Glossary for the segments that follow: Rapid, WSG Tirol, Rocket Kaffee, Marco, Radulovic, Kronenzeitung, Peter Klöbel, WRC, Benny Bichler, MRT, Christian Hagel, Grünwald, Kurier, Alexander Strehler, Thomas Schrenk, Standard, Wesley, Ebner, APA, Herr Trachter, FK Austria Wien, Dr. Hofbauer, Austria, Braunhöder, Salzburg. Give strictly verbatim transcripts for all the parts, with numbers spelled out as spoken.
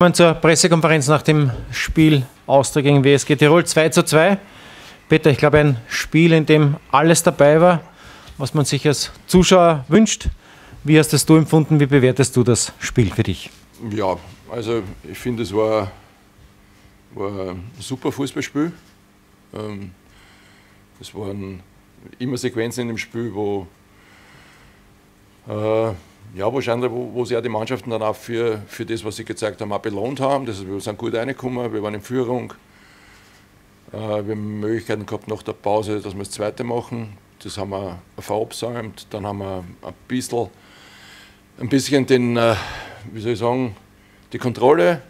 Willkommen zur Pressekonferenz nach dem Spiel Austria gegen W S G Tirol zwei zu zwei. Peter, ich glaube ein Spiel, in dem alles dabei war, was man sich als Zuschauer wünscht. Wie hast das du empfunden, wie bewertest du das Spiel für dich? Ja, also ich finde, es war, war ein super Fußballspiel. Es waren immer Sequenzen in dem Spiel, wo... Äh, Ja, wahrscheinlich, wo, wo sie auch die Mannschaften dann auch für, für das, was sie gezeigt haben, auch belohnt haben. Das, wir sind gut reingekommen, wir waren in Führung. Äh, wir haben Möglichkeiten gehabt nach der Pause, dass wir das Zweite machen. Das haben wir verabsäumt. Dann haben wir ein bisschen, ein bisschen den, äh, wie soll ich sagen, die Kontrolle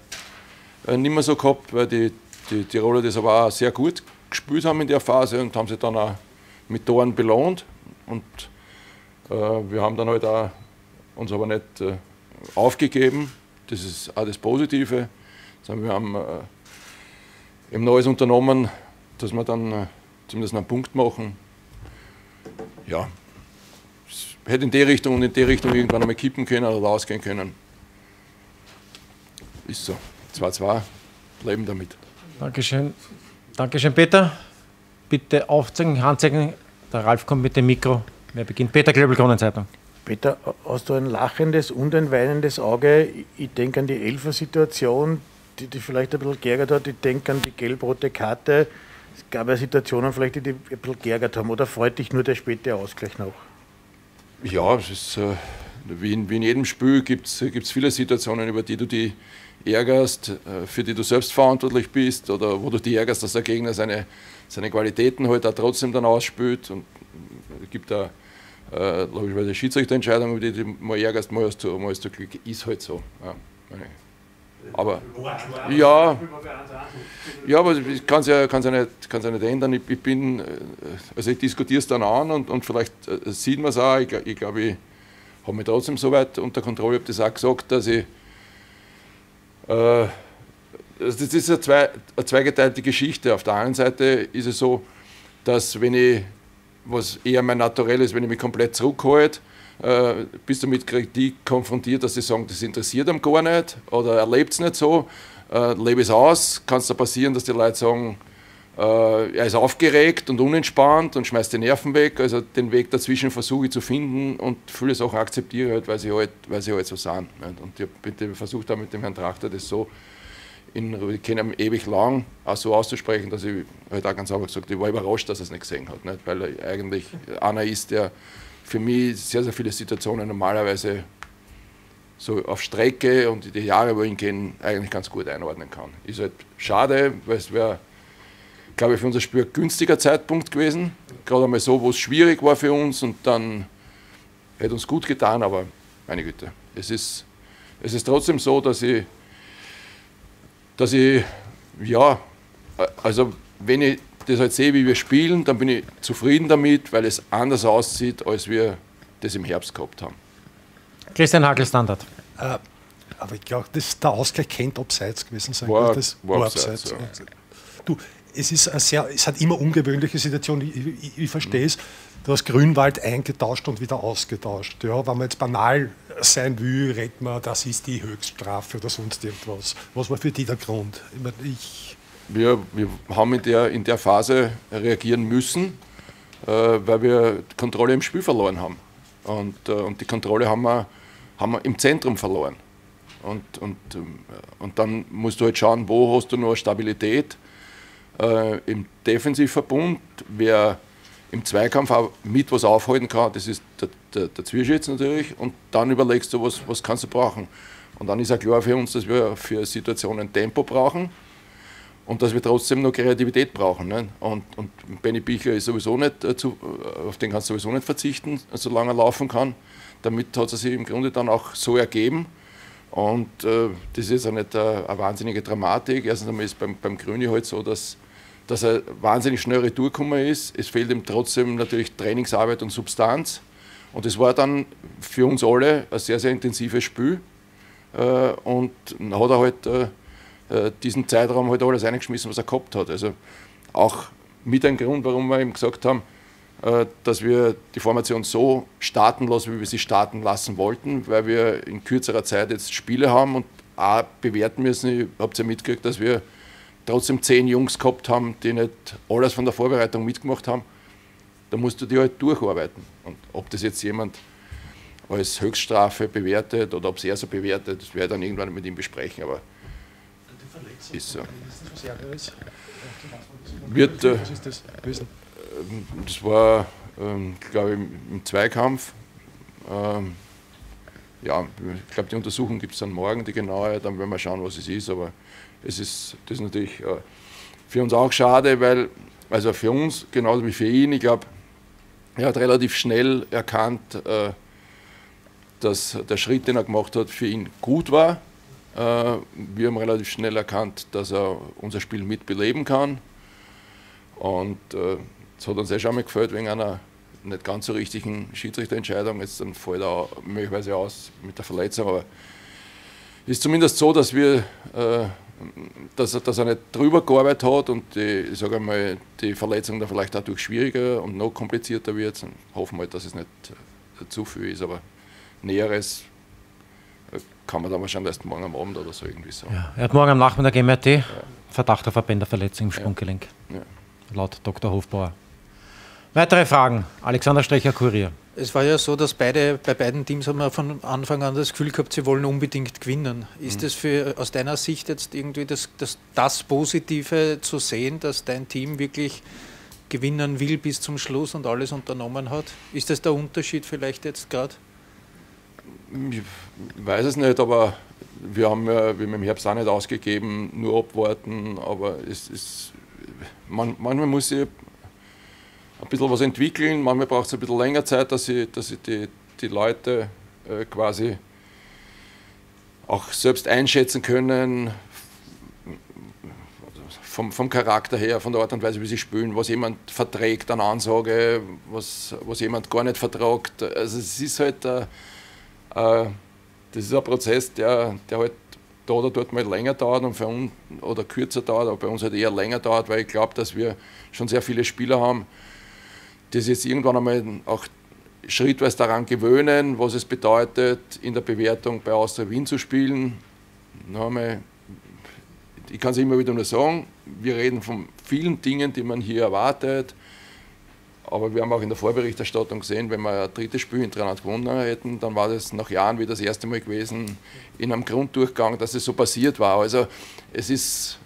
äh, nicht mehr so gehabt, weil die, die Tiroler das aber auch sehr gut gespielt haben in der Phase und haben sie dann auch mit Toren belohnt. Und äh, wir haben dann halt auch uns aber nicht äh, aufgegeben, das ist auch das Positive. Das wir haben äh, eben Neues unternommen, dass wir dann äh, zumindest einen Punkt machen. Ja, es hätte in die Richtung und in die Richtung irgendwann einmal kippen können oder rausgehen können. Ist so, zwei zu zwei, leben damit. Dankeschön, Dankeschön Peter. Bitte aufzeigen, Handzeichen, der Ralf kommt mit dem Mikro. Wer beginnt? Peter Klöbel, Kronenzeitung. Peter, hast du ein lachendes und ein weinendes Auge? Ich denke an die Elfer-Situation, die dich vielleicht ein bisschen geärgert hat. Ich denke an die gelb-rote Karte. Es gab ja Situationen, vielleicht, die dich ein bisschen geärgert haben. Oder freut dich nur der späte Ausgleich noch? Ja, es ist, äh, wie, in, wie in jedem Spiel gibt es viele Situationen, über die du dich ärgerst, äh, für die du selbst verantwortlich bist oder wo du dich ärgerst, dass der Gegner seine, seine Qualitäten halt auch trotzdem dann ausspielt. Und es gibt da Äh, logischerweise Schiedsrichterentscheidung, über die du mal ärgerst, mal hast du, mal hast du Glück, ist halt so. Ja, aber ja, ja, aber ich kann es ja, kann's ja, nicht, kann's ja nicht ändern. Ich, ich bin, also ich diskutiere es dann an und, und vielleicht sieht man es auch. Ich glaube, ich, glaub, ich habe mich trotzdem so weit unter Kontrolle. Ich habe das auch gesagt, dass ich, äh, das ist eine, zwei, eine zweigeteilte Geschichte. Auf der einen Seite ist es so, dass wenn ich, was eher mein Naturell ist, wenn ich mich komplett zurückhalte, äh, bist du mit Kritik konfrontiert, dass sie sagen, das interessiert einem gar nicht oder erlebt es nicht so, äh, lebe es aus, kann es da passieren, dass die Leute sagen, äh, er ist aufgeregt und unentspannt und schmeißt die Nerven weg, also den Weg dazwischen versuche ich zu finden und viele Sachen akzeptiere halt, weil sie halt, weil sie halt so sind. Und ich habe versucht auch mit dem Herrn Trachter das so, ich kenne ihn ewig lang, auch so auszusprechen, dass ich halt auch ganz einfach gesagt habe, ich war überrascht, dass er es nicht gesehen hat. Nicht? Weil er eigentlich einer ist, der für mich sehr, sehr viele Situationen normalerweise so auf Strecke und die Jahre, wo ich ihn kenne, eigentlich ganz gut einordnen kann. Ist halt schade, weil es wäre, glaube ich, für unser Spiel ein günstiger Zeitpunkt gewesen. Gerade einmal so, wo es schwierig war für uns und dann hätte uns gut getan, aber meine Güte, es ist, es ist trotzdem so, dass ich dass ich, ja, also wenn ich das halt sehe, wie wir spielen, dann bin ich zufrieden damit, weil es anders aussieht, als wir das im Herbst gehabt haben. Christian Hagel, Standard. Äh, aber ich glaube, der Ausgleich könnte abseits gewesen sein. War, das war, war abseits. abseits. Ja. Du, es ist eine sehr, es hat immer ungewöhnliche Situationen, ich, ich, ich verstehe es. Du hast Grünwald eingetauscht und wieder ausgetauscht. Ja, wenn man jetzt banal sein will, redet man, das ist die Höchststrafe oder sonst irgendwas. Was war für dich der Grund? Ich meine, ich wir, wir haben in der, in der Phase reagieren müssen, äh, weil wir Kontrolle im Spiel verloren haben. Und, äh, und die Kontrolle haben wir, haben wir im Zentrum verloren. Und, und, und dann musst du halt schauen, wo hast du noch Stabilität äh, im Defensivverbund, wer im Zweikampf auch mit was aufhalten kann, das ist der, der, der Zwischenschütze natürlich, und dann überlegst du, was, was kannst du brauchen. Und dann ist auch klar für uns, dass wir für Situationen Tempo brauchen und dass wir trotzdem noch Kreativität brauchen. Ne? Und, und Benny Bichler ist sowieso nicht, äh, zu, auf den kannst du sowieso nicht verzichten, solange er laufen kann. Damit hat es sich im Grunde dann auch so ergeben. Und äh, das ist auch nicht äh, eine wahnsinnige Dramatik. Erstens einmal ist es beim, beim Grüni halt so, dass dass er wahnsinnig schnell retour gekommen ist. Es fehlt ihm trotzdem natürlich Trainingsarbeit und Substanz. Und es war dann für uns alle ein sehr, sehr intensives Spiel. Und dann hat er halt diesen Zeitraum halt alles reingeschmissen, was er gehabt hat. Also auch mit einem Grund, warum wir ihm gesagt haben, dass wir die Formation so starten lassen, wie wir sie starten lassen wollten, weil wir in kürzerer Zeit jetzt Spiele haben und auch bewerten müssen. Ich habe ja mitgekriegt, dass wir trotzdem zehn Jungs gehabt haben, die nicht alles von der Vorbereitung mitgemacht haben. Da musst du die halt durcharbeiten. Und ob das jetzt jemand als Höchststrafe bewertet oder ob es er so bewertet, das werde ich dann irgendwann mit ihm besprechen. Aber die ist so. Ist Wird, äh, Was ist das gewesen? Das war, ähm, glaube ich, im Zweikampf. Ähm, ja, ich glaube, die Untersuchung gibt es dann morgen, die genaue, dann werden wir schauen, was es ist. Aber es ist, das ist natürlich äh, für uns auch schade, weil, also für uns, genauso wie für ihn, ich glaube, er hat relativ schnell erkannt, äh, dass der Schritt, den er gemacht hat, für ihn gut war. Äh, wir haben relativ schnell erkannt, dass er unser Spiel mitbeleben kann. Und es äh, hat uns eh schon mal gefällt, wegen einer nicht ganz so richtigen Schiedsrichterentscheidung. Jetzt dann fällt er möglicherweise aus mit der Verletzung, aber es ist zumindest so, dass, wir, äh, dass, dass er nicht drüber gearbeitet hat und die, ich sage mal, die Verletzung dann vielleicht dadurch schwieriger und noch komplizierter wird. Und hoffen wir halt, dass es nicht äh, zu viel ist, aber Näheres äh, kann man dann wahrscheinlich erst morgen am Abend oder so irgendwie sagen. Ja, er hat morgen am Nachmittag M R T, ja. Verdacht auf eine Bänderverletzung im Sprunggelenk. Ja. Ja. Laut Doktor Hofbauer. Weitere Fragen? Alexander Strehler, Kurier. Es war ja so, dass beide, bei beiden Teams haben wir von Anfang an das Gefühl gehabt, sie wollen unbedingt gewinnen. Ist mhm. das für, aus deiner Sicht jetzt irgendwie das, das, das Positive zu sehen, dass dein Team wirklich gewinnen will bis zum Schluss und alles unternommen hat? Ist das der Unterschied vielleicht jetzt gerade? Ich weiß es nicht, aber wir haben ja, wir haben im Herbst auch nicht ausgegeben, nur abwarten, aber es ist... Man, manchmal muss ich ein bisschen was entwickeln, manchmal braucht es ein bisschen länger Zeit, dass ich, dass ich die, die Leute äh, quasi auch selbst einschätzen können, vom, vom Charakter her, von der Art und Weise, wie sie spielen, was jemand verträgt an Ansage, was, was jemand gar nicht verträgt. Also es ist halt, äh, äh, das ist ein Prozess, der, der halt da oder dort mal länger dauert und für uns, oder kürzer dauert, aber bei uns halt eher länger dauert, weil ich glaube, dass wir schon sehr viele Spieler haben, die sich jetzt irgendwann einmal auch schrittweise daran gewöhnen, was es bedeutet, in der Bewertung bei Austria Wien zu spielen. Nochmal, ich kann es immer wieder nur sagen, wir reden von vielen Dingen, die man hier erwartet, aber wir haben auch in der Vorberichterstattung gesehen, wenn wir ein drittes Spiel hintereinander gewonnen hätten, dann war das nach Jahren wieder das erste Mal gewesen in einem Grunddurchgang, dass es so passiert war. Also es ist,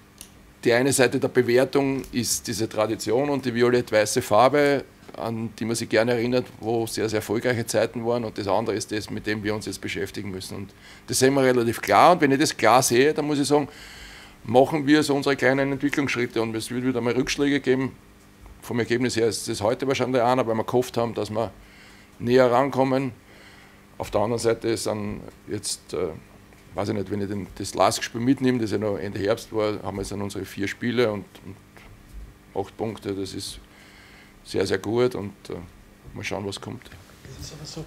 die eine Seite der Bewertung ist diese Tradition und die violett-weiße Farbe, an die man sich gerne erinnert, wo sehr, sehr erfolgreiche Zeiten waren, und das andere ist das, mit dem wir uns jetzt beschäftigen müssen. Und das sehen wir relativ klar, und wenn ich das klar sehe, dann muss ich sagen, machen wir so unsere kleinen Entwicklungsschritte, und es wird wieder mal Rückschläge geben. Vom Ergebnis her ist es heute wahrscheinlich einer, weil wir gehofft haben, dass wir näher rankommen. Auf der anderen Seite ist dann jetzt, äh, weiß ich nicht, wenn ich den, das Last-Spiel mitnehme, das ja noch Ende Herbst war, haben wir jetzt dann unsere vier Spiele und, und acht Punkte. Das ist sehr, sehr gut, und äh, mal schauen, was kommt. Das ist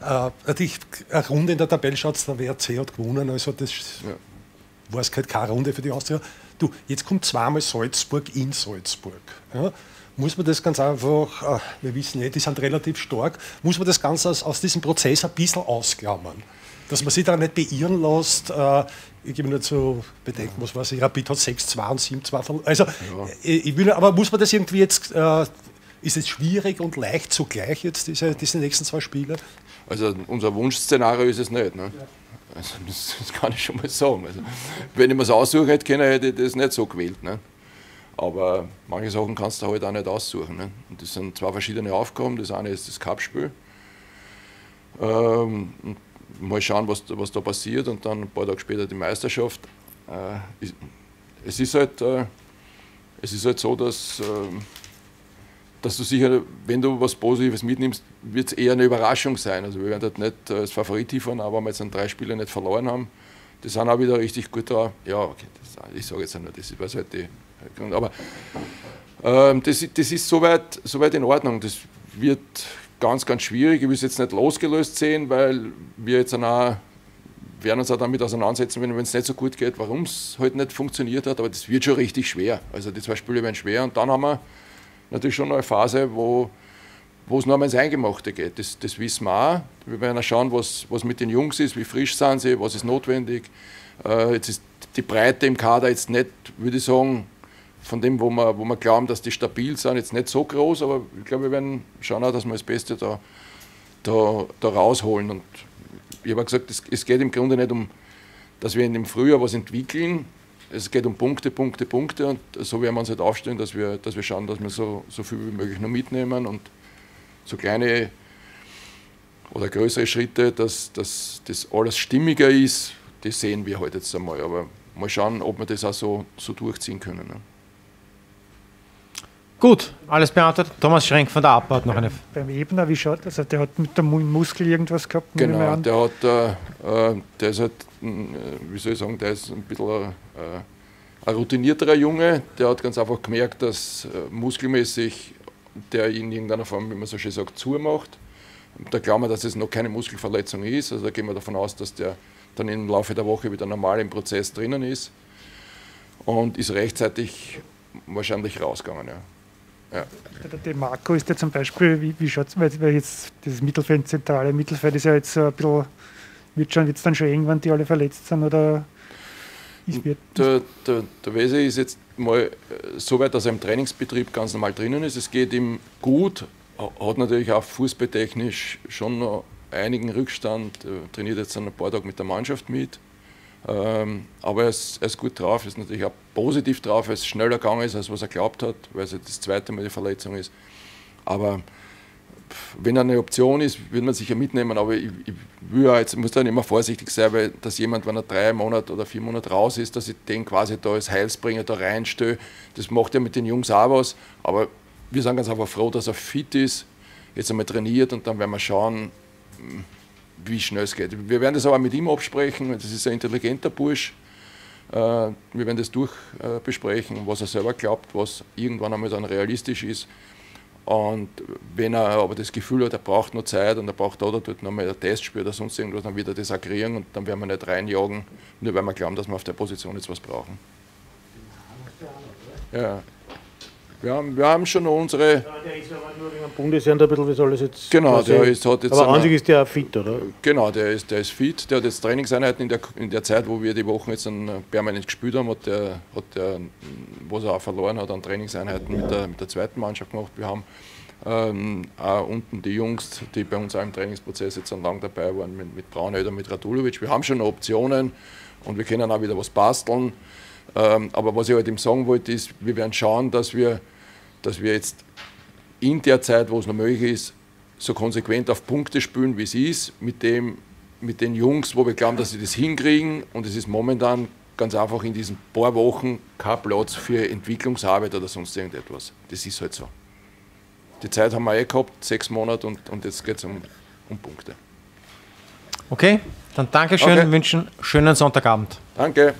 aber so. Äh, die, eine Runde in der Tabelle schaut, der W R C hat gewonnen, also das ja. war es halt keine Runde für die Austria. Du, jetzt kommt zweimal Salzburg in Salzburg. Ja? Muss man das ganz einfach, wir wissen eh, die sind relativ stark, muss man das Ganze aus, aus diesem Prozess ein bisschen ausklammern. Dass man sich da nicht beirren lässt, äh, ich gebe nur zu bedenken, ja. was weiß ich, Rapid hat sechs zwei und sieben zwei verloren. Also, ja. ich, ich will, aber muss man das irgendwie jetzt, äh, ist es schwierig und leicht zugleich jetzt, diese, diese nächsten zwei Spiele? Also unser Wunschszenario ist es nicht, ne? Ja. Also, das, das kann ich schon mal sagen. Also, wenn ich mir das aussuchen hätte können, hätte ich das nicht so gewählt, ne? Aber manche Sachen kannst du halt auch nicht aussuchen. Ne? Und das sind zwei verschiedene Aufgaben. Das eine ist das Cup-Spiel. Ähm, mal schauen, was, was da passiert, und dann ein paar Tage später die Meisterschaft. Äh, es, ist halt, äh, es ist halt so, dass, äh, dass du sicher, wenn du was Positives mitnimmst, wird es eher eine Überraschung sein. Also wir werden halt nicht äh, als Favorit liefern, aber wenn wir jetzt an drei Spiele nicht verloren haben, die sind auch wieder richtig gut da. Ja, okay, das, ich sage jetzt nicht, das ist was halt die. Aber ähm, das, das ist soweit, soweit in Ordnung. Das wird ganz, ganz schwierig. Ich will es jetzt nicht losgelöst sehen, weil wir jetzt auch, werden uns auch damit auseinandersetzen, wenn es nicht so gut geht, warum es heute halt nicht funktioniert hat. Aber das wird schon richtig schwer. Also die zwei Spiele werden schwer. Und dann haben wir natürlich schon eine Phase, wo es noch einmal ins Eingemachte geht. Das, das wissen wir auch. Wir werden auch schauen, was, was mit den Jungs ist, wie frisch sind sie, was ist notwendig. Äh, jetzt ist die Breite im Kader jetzt nicht, würde ich sagen, von dem, wo wir, wo wir glauben, dass die stabil sind, jetzt nicht so groß, aber ich glaube, wir werden schauen, auch, dass wir das Beste da, da, da rausholen. Und ich habe gesagt, es, es geht im Grunde nicht um, dass wir in dem Frühjahr was entwickeln, es geht um Punkte, Punkte, Punkte und so werden wir uns halt aufstellen, dass wir, dass wir schauen, dass wir so, so viel wie möglich noch mitnehmen und so kleine oder größere Schritte, dass, dass das alles stimmiger ist, das sehen wir heute halt jetzt einmal, aber mal schauen, ob wir das auch so, so durchziehen können. Ne? Gut, alles beantwortet. Thomas Schrenk von der A P A hat noch eine. Beim Ebner, wie schaut das? Also der hat mit dem Muskel irgendwas gehabt? Genau, der hat, äh, der ist halt, wie soll ich sagen, der ist ein bisschen äh, ein routinierterer Junge. Der hat ganz einfach gemerkt, dass äh, muskelmäßig der in irgendeiner Form, wie man so schön sagt, zumacht. Da glauben wir, dass es noch keine Muskelverletzung ist. Also da gehen wir davon aus, dass der dann im Laufe der Woche wieder normal im Prozess drinnen ist und ist rechtzeitig wahrscheinlich rausgegangen. Ja. Ja. Der Marco ist ja zum Beispiel, wie, wie schaut es, weil jetzt das Mittelfeld, zentrale Mittelfeld ist ja jetzt so ein bisschen, wird es dann schon eng, wenn die alle verletzt sind? Oder wird der der, der Wesley ist jetzt mal so weit, dass er im Trainingsbetrieb ganz normal drinnen ist. Es geht ihm gut, hat natürlich auch fußballtechnisch schon noch einigen Rückstand, trainiert jetzt ein paar Tage mit der Mannschaft mit. Aber er ist, er ist gut drauf, ist natürlich auch positiv drauf, weil es schneller gegangen ist, als was er geglaubt hat, weil es jetzt das zweite Mal die Verletzung ist. Aber wenn er eine Option ist, will man sicher mitnehmen, aber ich, ich will ja jetzt, muss dann immer vorsichtig sein, weil dass jemand, wenn er drei Monate oder vier Monate raus ist, dass ich den quasi da als Heilsbringer da reinstöhe, das macht ja mit den Jungs auch was, aber wir sind ganz einfach froh, dass er fit ist, jetzt einmal trainiert und dann werden wir schauen, wie schnell es geht. Wir werden das aber mit ihm absprechen, das ist ein intelligenter Bursch. Wir werden das durch besprechen, was er selber glaubt, was irgendwann einmal dann realistisch ist. Und wenn er aber das Gefühl hat, er braucht noch Zeit und er braucht da oder dort noch mal ein Testspiel oder sonst irgendwas, dann wird er das aggregieren und dann werden wir nicht reinjagen, nur weil wir glauben, dass wir auf der Position jetzt was brauchen. Ja. Wir haben, wir haben schon unsere. Ja, der ist aber nur wegen dem Bundesland ein bisschen, wie soll das jetzt. Genau, der ist, hat jetzt. Aber an sich ist der fit, oder? Genau, der ist, der ist fit. Der hat jetzt Trainingseinheiten in der, in der Zeit, wo wir die Wochen jetzt dann permanent gespielt haben, hat der, hat der, was er auch verloren hat, an Trainingseinheiten mit der, mit der zweiten Mannschaft gemacht. Wir haben ähm, auch unten die Jungs, die bei uns auch im Trainingsprozess jetzt dann lang dabei waren, mit, mit Braunhöder, mit Radulovic. Wir haben schon Optionen und wir können auch wieder was basteln. Ähm, aber was ich heute halt ihm sagen wollte, ist, wir werden schauen, dass wir. dass wir jetzt in der Zeit, wo es noch möglich ist, so konsequent auf Punkte spielen, wie es ist, mit, dem, mit den Jungs, wo wir glauben, dass sie das hinkriegen. Und es ist momentan ganz einfach in diesen paar Wochen kein Platz für Entwicklungsarbeit oder sonst irgendetwas. Das ist halt so. Die Zeit haben wir eh gehabt, sechs Monate, und, und jetzt geht es um, um Punkte. Okay, dann Dankeschön, okay. Wünschen einen schönen Sonntagabend. Danke.